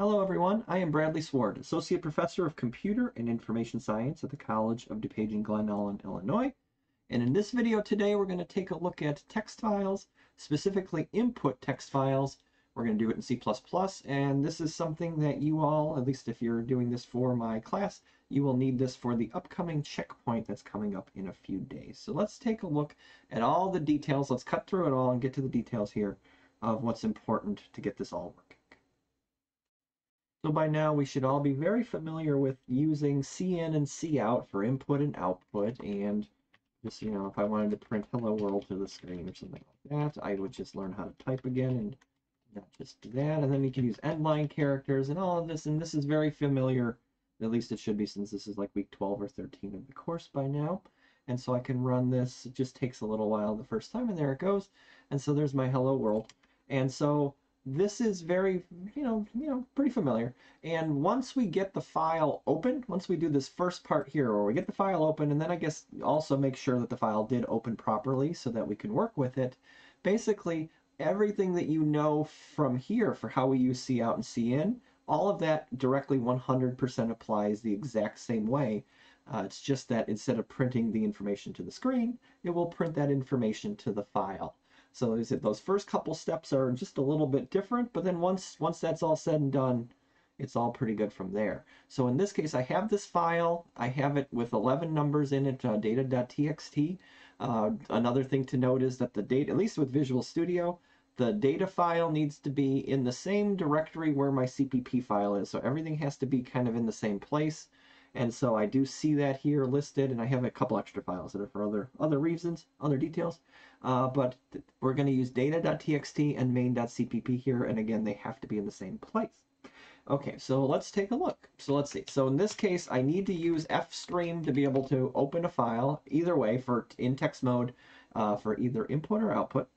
Hello everyone, I am Bradley Sward, Associate Professor of Computer and Information Science at the College of DuPage in Glen Ellyn, Illinois. And in this video today, we're going to take a look at text files, specifically input text files. We're going to do it in C++, and this is something that you all, at least if you're doing this for my class, you will need this for the upcoming checkpoint that's coming up in a few days. So let's take a look at all the details. Let's cut through it all and get to the details here of what's important to get this all working. So by now we should all be very familiar with using CN and Cout for input and output, and just, you know, if I wanted to print hello world to the screen or something like that, I would just learn how to type again and not just do that. And then we can use endline characters and all of this, and this is very familiar, at least it should be, since this is like week 12 or 13 of the course by now. And so I can run this, it just takes a little while the first time, and there it goes. And so there's my hello world. And so this is very, you know, pretty familiar. And once we get the file open, once we do this first part here, where we get the file open, and then I guess also make sure that the file did open properly so that we can work with it. Basically, everything that you know from here for how we use Cout and CN, all of that directly 100% applies the exact same way. It's just that instead of printing the information to the screen, it will print that information to the file. So as I said, those first couple steps are just a little bit different, but then once that's all said and done, it's all pretty good from there. So in this case, I have this file. I have it with 11 numbers in it, data.txt. Another thing to note is that the data, at least with Visual Studio, the data file needs to be in the same directory where my CPP file is. So everything has to be kind of in the same place. And so I do see that here listed, and I have a couple extra files that are for other reasons, other details. But we're going to use data.txt and main.cpp here, and again, they have to be in the same place. Okay, so let's take a look. So let's see. So in this case, I need to use ifstream to be able to open a file, either way, for in text mode, for either input or output.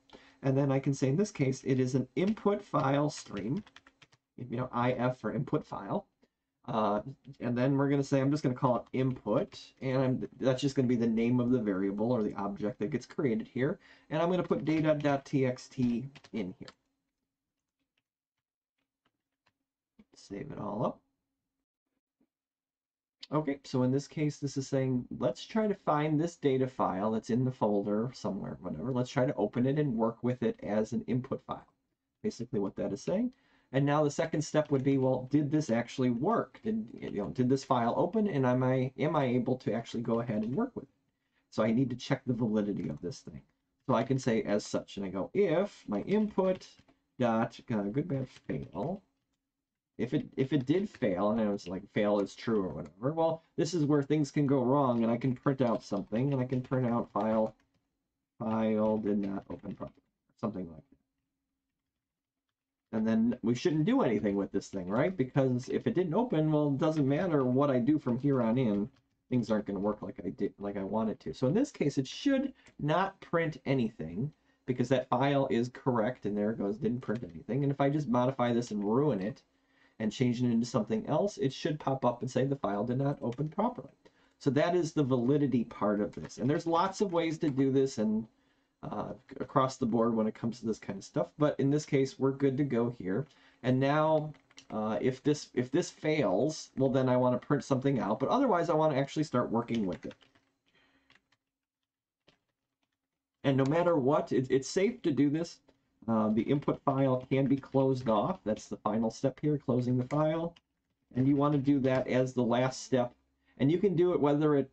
And then I can say in this case, it is an input file stream, you know, IF for input file. And then we're going to say, I'm just going to call it input, and that's just going to be the name of the variable or the object that gets created here. And I'm going to put data.txt in here. Save it all up. Okay, so in this case, this is saying, let's try to find this data file that's in the folder somewhere, whatever. Let's try to open it and work with it as an input file, basically what that is saying. And now the second step would be, well, did this actually work? Did this file open, and am I able to actually go ahead and work with it? So I need to check the validity of this thing. So I can say as such, and I go, if my input dot good bad fail, if it did fail, and I was like fail is true or whatever, well, this is where things can go wrong, and I can print out something, and I can print out file did not open properly, something like that. And then we shouldn't do anything with this thing, right? Because if it didn't open, well, it doesn't matter what I do from here on in. Things aren't going to work like I want it to. So in this case, it should not print anything because that file is correct. And there it goes, didn't print anything. And if I just modify this and ruin it and change it into something else, it should pop up and say the file did not open properly. So that is the validity part of this. And there's lots of ways to do this, and across the board when it comes to this kind of stuff, but in this case we're good to go here. And now if this fails, well, then I want to print something out, but otherwise I want to actually start working with it. And no matter what, it's safe to do this. The input file can be closed off. That's the final step here, closing the file, and you want to do that as the last step. And you can do it whether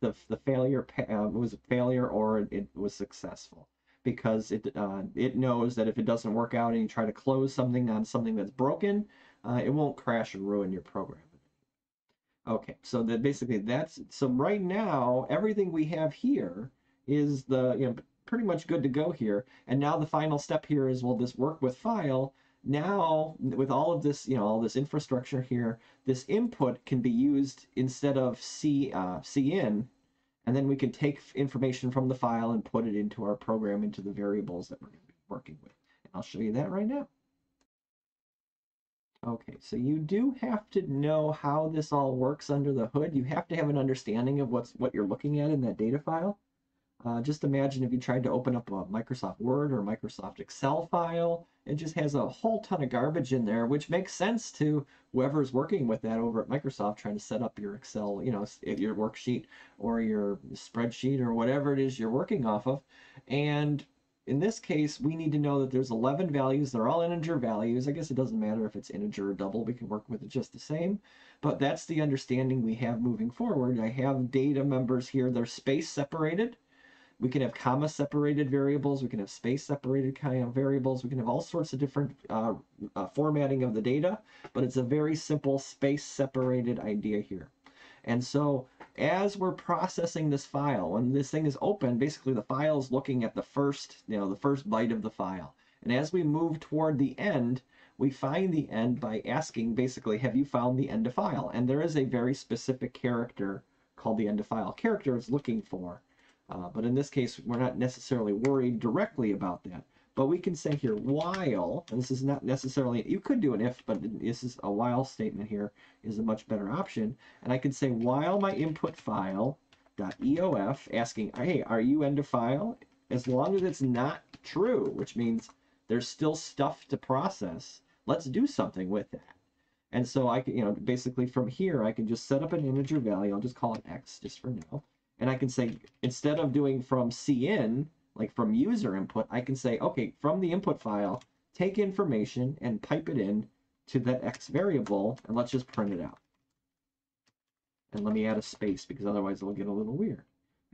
the failure was a failure or it was successful, because it knows that if it doesn't work out and you try to close something on something that's broken, it won't crash and ruin your program. Okay, so that basically that's, so right now everything we have here is the, you know, pretty much good to go here. And now the final step here is, will this work with file? Now, with all of this, you know, all this infrastructure here, this input can be used instead of CN, and then we can take information from the file and put it into our program, into the variables that we're going to be working with. And I'll show you that right now. Okay, so you do have to know how this all works under the hood. You have to have an understanding of what you're looking at in that data file. Just imagine if you tried to open up a Microsoft Word or Microsoft Excel file, It just has a whole ton of garbage in there, which makes sense to whoever's working with that over at Microsoft, trying to set up your Excel, you know, your worksheet or your spreadsheet or whatever it is you're working off of. And in this case, we need to know that there's 11 values. They're all integer values. I guess it doesn't matter if it's integer or double. We can work with it just the same. But that's the understanding we have moving forward. I have data members here. They're space separated. We can have comma-separated variables. We can have space-separated kind of variables. We can have all sorts of different formatting of the data, but it's a very simple space-separated idea here. And so as we're processing this file, when this thing is open, basically the file is looking at the first, the first byte of the file. And as we move toward the end, we find the end by asking, basically, have you found the end of file? And there is a very specific character called the end of file character it's looking for. But in this case, we're not necessarily worried directly about that. But we can say here, while, and this is not necessarily, you could do an if, but this is a while statement here is a much better option. And I can say, while my input file dot EOF, asking, hey, are you end of file? As long as it's not true, which means there's still stuff to process, let's do something with that. And so I can, basically from here, I can just set up an integer value. I'll just call it X just for now. And I can say, instead of doing from CIN, like from user input, I can say, okay, from the input file, take information and pipe it in to that X variable, and let's just print it out. And let me add a space, because otherwise it'll get a little weird.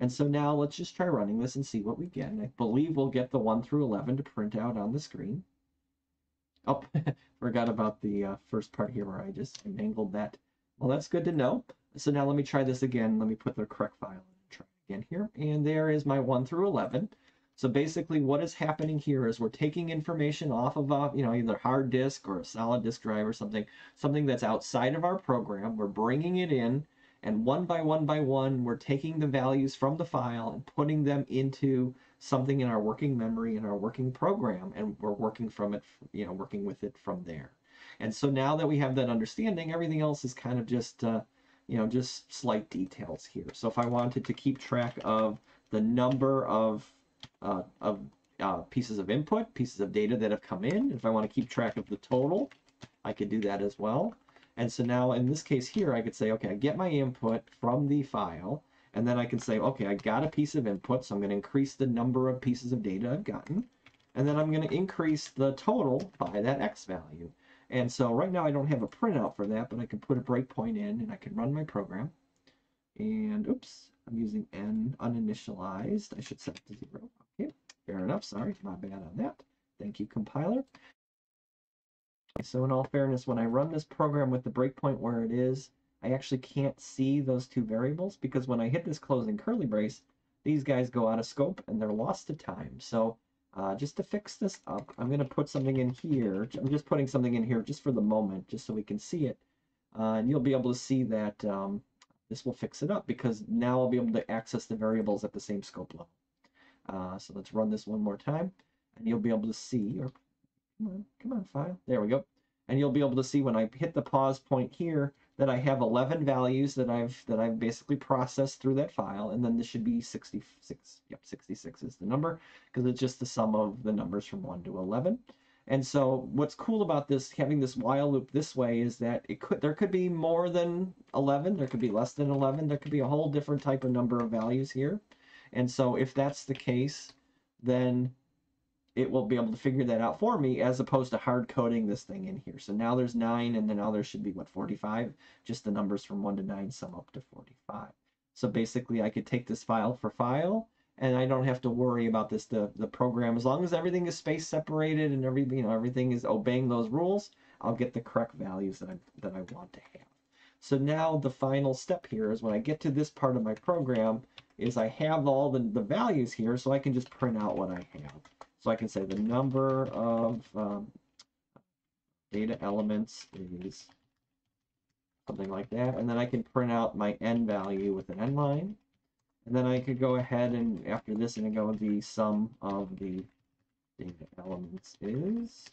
And so now let's just try running this and see what we get. And I believe we'll get the 1 through 11 to print out on the screen. Oh, forgot about the first part here where I just mangled that. Well, that's good to know. So now let me try this again. Let me put the correct file and try again here. And there is my 1 through 11. So basically what is happening here is we're taking information off of a, either hard disk or a solid disk drive or something that's outside of our program. We're bringing it in, and one by one, we're taking the values from the file and putting them into something in our working memory, in our working program, and we're working from it, working with it from there. And so now that we have that understanding, everything else is kind of just just slight details here. So if I wanted to keep track of the number of pieces of input, pieces of data that have come in, if I want to keep track of the total, I could do that as well. And so now in this case here, I could say, okay, I get my input from the file, and then I can say, okay, I got a piece of input, so I'm going to increase the number of pieces of data I've gotten, and then I'm going to increase the total by that X value. And so right now I don't have a printout for that, but I can put a breakpoint in and I can run my program. And oops, I'm using N uninitialized. I should set it to 0. Okay, fair enough. Sorry, my bad on that. Thank you, compiler. Okay, so in all fairness, when I run this program with the breakpoint where it is, I actually can't see those two variables because when I hit this closing curly brace, these guys go out of scope and they're lost to time. So just to fix this up, I'm going to put something in here. I'm just putting something in here just for the moment, just so we can see it. And you'll be able to see that this will fix it up because now I'll be able to access the variables at the same scope level. So let's run this one more time, and you'll be able to see, or come on, file. There we go. And you'll be able to see when I hit the pause point here that I have 11 values that I've basically processed through that file, and then this should be 66. Yep, 66 is the number because it's just the sum of the numbers from 1 to 11. And so what's cool about this, having this while loop this way, is that there could be more than 11, there could be less than 11, there could be a whole different type of number of values here. And so if that's the case, then it will be able to figure that out for me as opposed to hard coding this thing in here. So now there's 9, and then now there should be, what, 45? Just the numbers from 1 to 9 sum up to 45. So basically I could take this file for file, and I don't have to worry about this, the program. As long as everything is space separated and everything, everything is obeying those rules, I'll get the correct values that I want to have. So now the final step here is when I get to this part of my program is I have all the values here, so I can just print out what I have. So I can say the number of data elements is something like that. And then I can print out my n value with an n line. And then I could go ahead and after this and go the sum of the data elements is.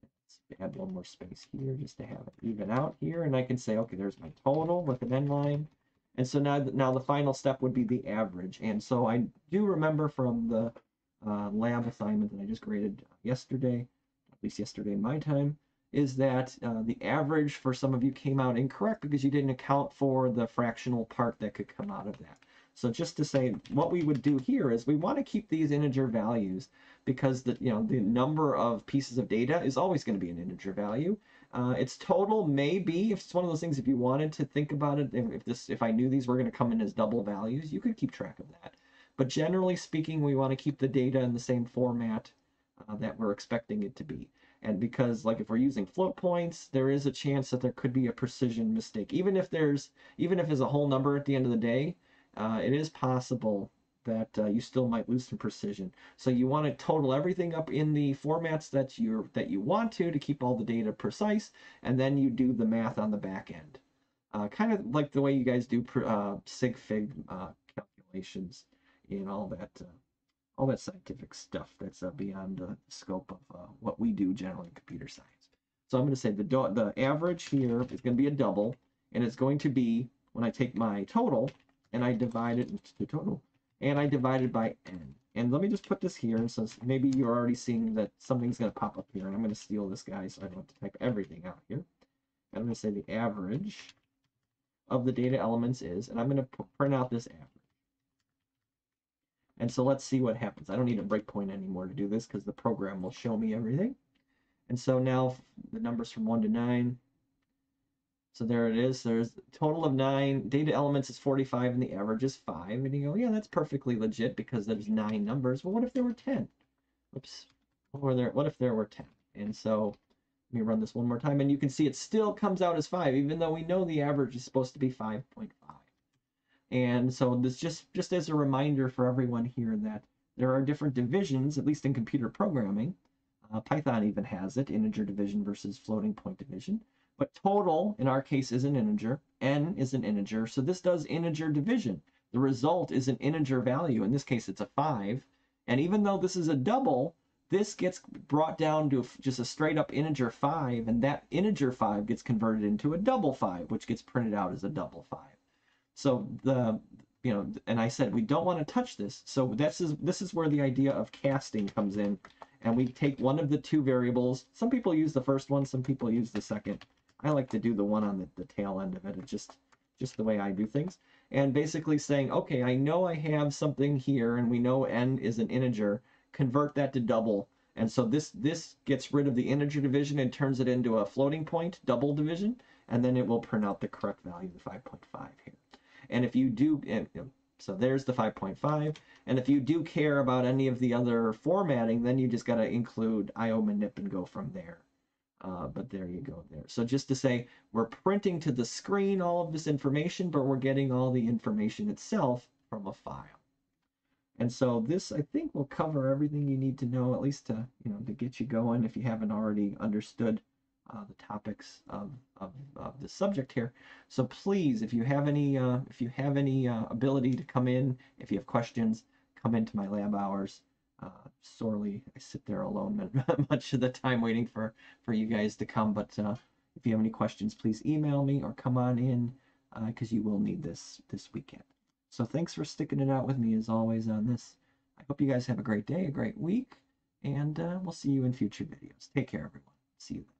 Let's add one more space here just to have it even out here. And I can say, okay, there's my total with an n line. And so now the final step would be the average. And so I do remember from the lab assignment that I just graded yesterday least yesterday in my time, is that the average for some of you came out incorrect because you didn't account for the fractional part that could come out of that. So just to say, what we would do here is we want to keep these integer values because the, the number of pieces of data is always going to be an integer value. Its total may be, if it's one of those things, if you wanted to think about it, if I knew these were going to come in as double values, you could keep track of that. But generally speaking, we want to keep the data in the same format that we're expecting it to be. And because, like, if we're using float points, there is a chance that there could be a precision mistake. Even if there's a whole number at the end of the day, it is possible that you still might lose some precision. So you want to total everything up in the formats that you want to keep all the data precise, and then you do the math on the back end, kind of like the way you guys do sig fig calculations and all that scientific stuff that's beyond the scope of what we do generally in computer science. So I'm going to say the average here is going to be a double, and it's going to be when I take my total and I divide it into the total, and I divide it by n. And let me just put this here, so maybe you're already seeing that something's going to pop up here, and I'm going to steal this guy so I don't have to type everything out here. And I'm going to say the average of the data elements is, and I'm going to print out this average. And so let's see what happens. I don't need a breakpoint anymore to do this because the program will show me everything. And so now the numbers from 1 to 9. So there it is. There's a total of 9. Data elements is 45 and the average is 5. And you go, yeah, that's perfectly legit because there's 9 numbers. Well, what if there were 10? Oops. What if there were 10? And so let me run this one more time. And you can see it still comes out as 5, even though we know the average is supposed to be 5.5. And so this just as a reminder for everyone here that there are different divisions, at least in computer programming. Python even has it, integer division versus floating point division. But total, in our case, is an integer. N is an integer. So this does integer division. The result is an integer value. In this case, it's a 5. And even though this is a double, this gets brought down to just a straight-up integer 5. And that integer 5 gets converted into a double 5, which gets printed out as a double 5. So and I said we don't want to touch this. So this is where the idea of casting comes in, and we take one of the two variables. Some people use the first one, some people use the second. I like to do the one on the tail end of it. It's just the way I do things. And basically saying, okay, I know I have something here, and we know n is an integer. Convert that to double, and so this gets rid of the integer division and turns it into a floating point double division, and then it will print out the correct value, the 5.5 here. And if you do, so there's the 5.5. And if you do care about any of the other formatting, then you just got to include IOMANIP and go from there. But there you go there. So just to say, we're printing to the screen all of this information, but we're getting all the information itself from a file. And so this, I think, will cover everything you need to know, at least to, to get you going if you haven't already understood the topics of the subject here. So please, if you have any ability to come in, if you have questions, come into my lab hours. Sorely, I sit there alone much of the time waiting for you guys to come. But if you have any questions, please email me or come on in because you will need this weekend. So thanks for sticking it out with me as always on this. I hope you guys have a great day, a great week, and we'll see you in future videos. Take care, everyone. See you.